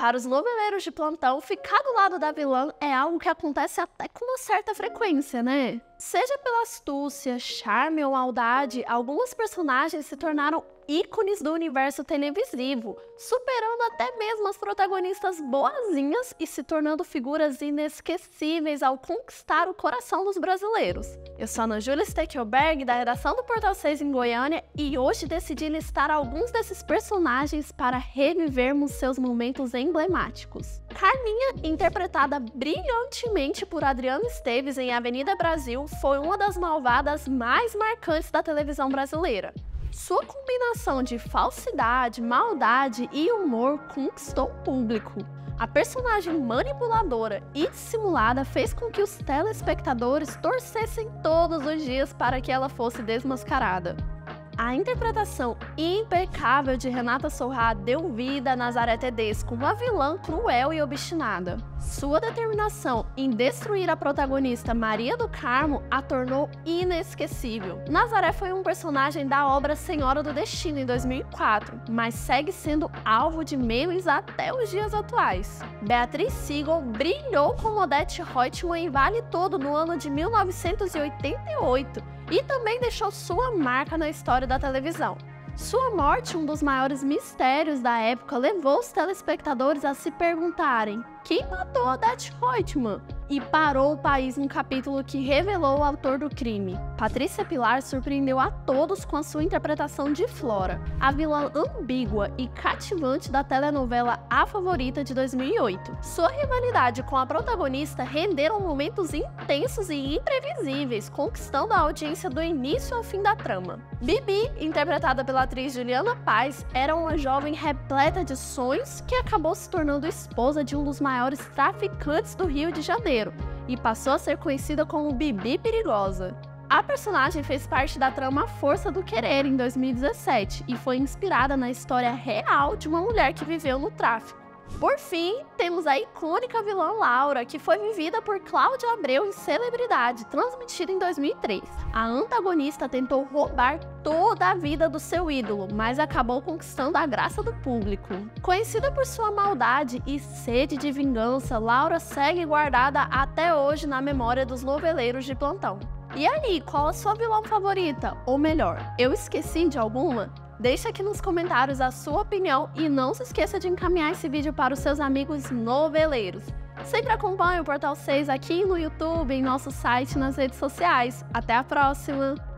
Para os noveleiros de plantão, ficar do lado da vilã é algo que acontece até com uma certa frequência, né? Seja pela astúcia, charme ou maldade, algumas personagens se tornaram ícones do universo televisivo, superando até mesmo as protagonistas boazinhas e se tornando figuras inesquecíveis ao conquistar o coração dos brasileiros. Eu sou a Ana Júlia Steckelberg, da redação do Portal 6 em Goiânia, e hoje decidi listar alguns desses personagens para revivermos seus momentos emblemáticos. Carminha, interpretada brilhantemente por Adriano Esteves em Avenida Brasil, foi uma das malvadas mais marcantes da televisão brasileira. Sua combinação de falsidade, maldade e humor conquistou o público. A personagem manipuladora e dissimulada fez com que os telespectadores torcessem todos os dias para que ela fosse desmascarada. A interpretação impecável de Renata Sorrá deu vida a Nazaré Tedesco, uma vilã cruel e obstinada. Sua determinação em destruir a protagonista Maria do Carmo a tornou inesquecível. Nazaré foi um personagem da obra Senhora do Destino em 2004, mas segue sendo alvo de memes até os dias atuais. Beatriz Siegel brilhou com Odete Roitman em Vale Todo no ano de 1988, e também deixou sua marca na história da televisão. Sua morte, um dos maiores mistérios da época, levou os telespectadores a se perguntarem quem matou Odete Roitman e parou o país num capítulo que revelou o autor do crime. Patrícia Pilar surpreendeu a todos com a sua interpretação de Flora, a vilã ambígua e cativante da telenovela A Favorita de 2008. Sua rivalidade com a protagonista renderam momentos intensos e imprevisíveis, conquistando a audiência do início ao fim da trama. Bibi, interpretada pela atriz Juliana Paes, era uma jovem repleta de sonhos que acabou se tornando esposa de um dos maiores traficantes do Rio de Janeiro e passou a ser conhecida como Bibi Perigosa. A personagem fez parte da trama Força do Querer em 2017 e foi inspirada na história real de uma mulher que viveu no tráfico. Por fim, temos a icônica vilã Laura, que foi vivida por Cláudia Abreu em Celebridade, transmitida em 2003. A antagonista tentou roubar toda a vida do seu ídolo, mas acabou conquistando a graça do público. Conhecida por sua maldade e sede de vingança, Laura segue guardada até hoje na memória dos noveleiros de plantão. E aí, qual a sua vilã favorita? Ou melhor, eu esqueci de alguma? Deixa aqui nos comentários a sua opinião e não se esqueça de encaminhar esse vídeo para os seus amigos noveleiros. Sempre acompanhe o Portal 6 aqui no YouTube, em nosso site e nas redes sociais. Até a próxima!